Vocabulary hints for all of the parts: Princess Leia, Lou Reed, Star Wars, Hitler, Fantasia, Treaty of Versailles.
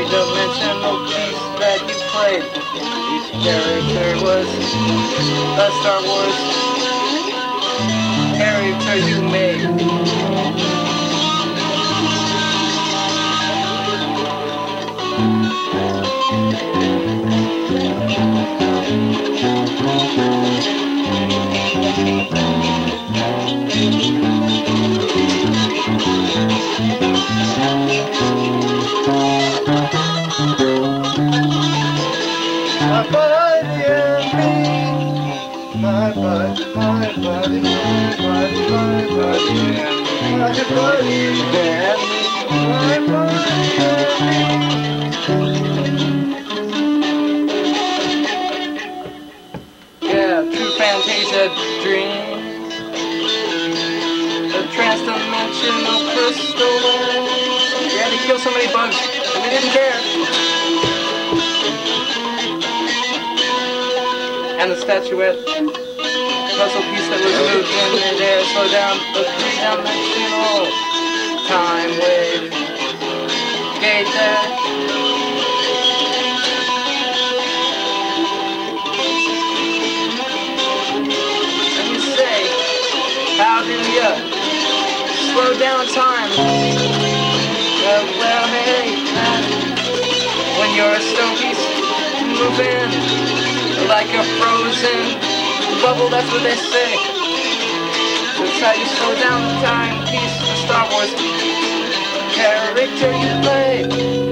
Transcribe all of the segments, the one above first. Dimensional piece that you played. Each character was a Star Wars character you made. Yeah, true Fantasia dreams. The transdimensional crystal. Yeah, they killed so many bugs, and they didn't care. And the statuette. Puzzle piece that was moved in midair, slow down the three-dimensional time wave. Gauge that. And you say, how do ya slow down time? Well, hey, when you're a stone piece, move in like a frozen bubble, that's what they say. That's how you slow down the time piece of the Star Wars character you play.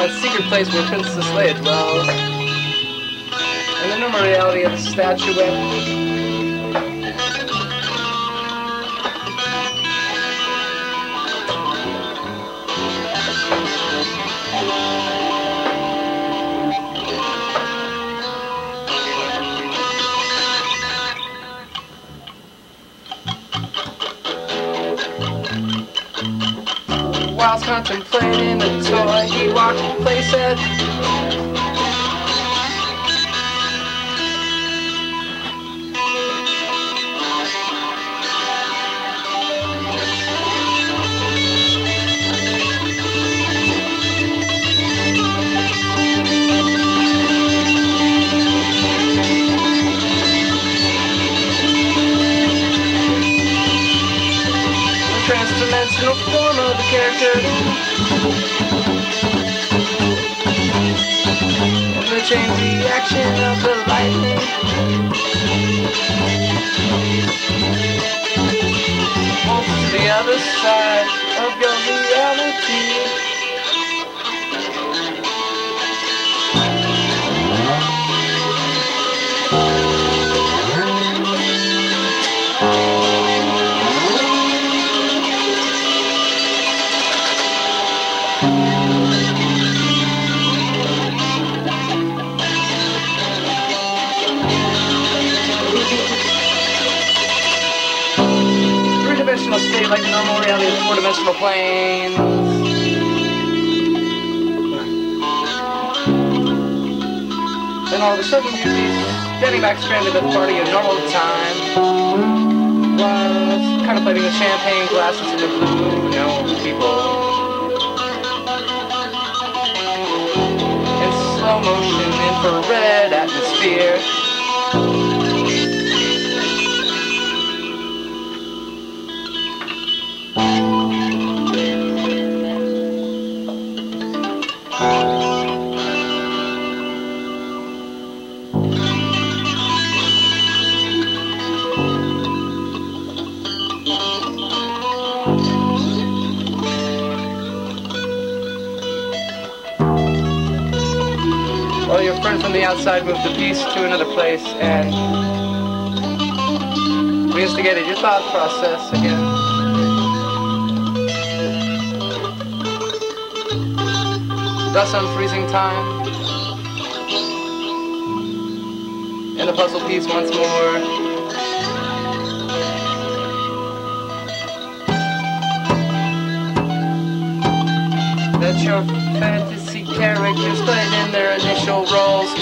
A secret place where Princess Leia dwells, and the normal reality of the statuette. Whilst contemplating the toy, he walked the playset. The transdimensional form of the character. The chain reaction of the lightning. Moves to the other side of your reality. behave like normal reality in a four-dimensional plane. Then all of a sudden you'd be standing back stranded at the party at normal time, while contemplating the champagne glasses and the blue known people. In slow motion, infrared atmosphere. Well, your friend from the outside moved the piece to another place and reinstigated your thought process again. Thus unfreezing time. And the puzzle piece once more. That your fantasy characters played in their initial roles.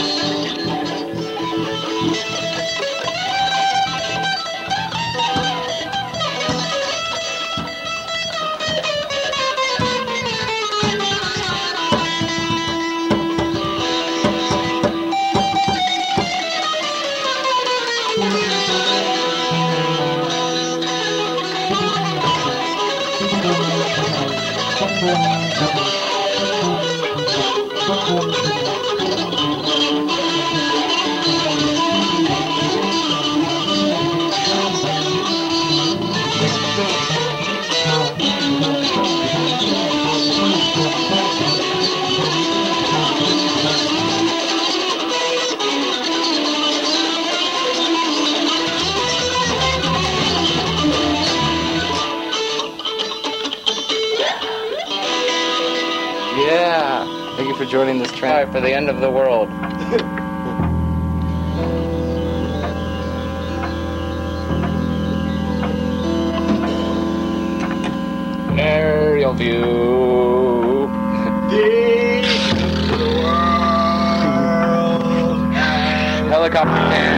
Yeah! Thank you for joining this tribe for the end of the world. Aerial view. The world. Helicopter cam.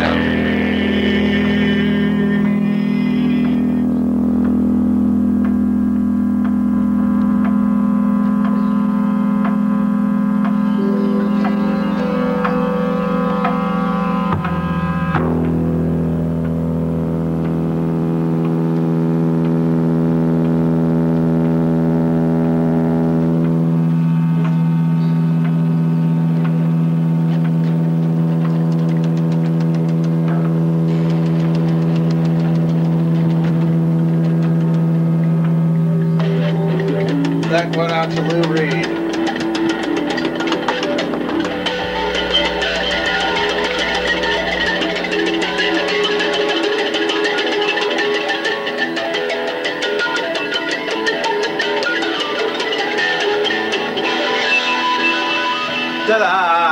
That went out to Lou Reed. Ta-da!